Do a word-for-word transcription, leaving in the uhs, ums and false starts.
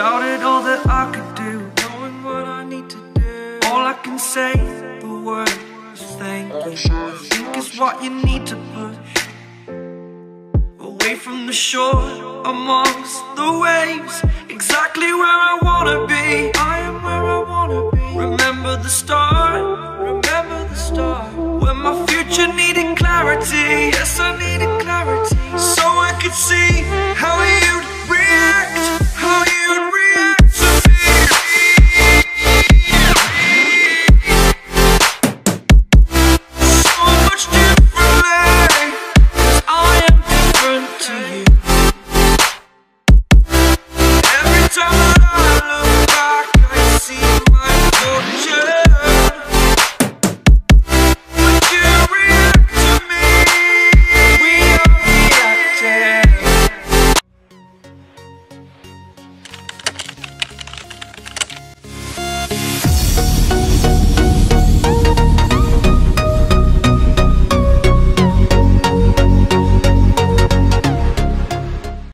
shouted all that I could do, knowing what I need to do. All I can say, the word is thank you. I think it's what you need to push away from the shore, amongst the waves. Exactly where I wanna be, I am where I wanna be. Remember the stars.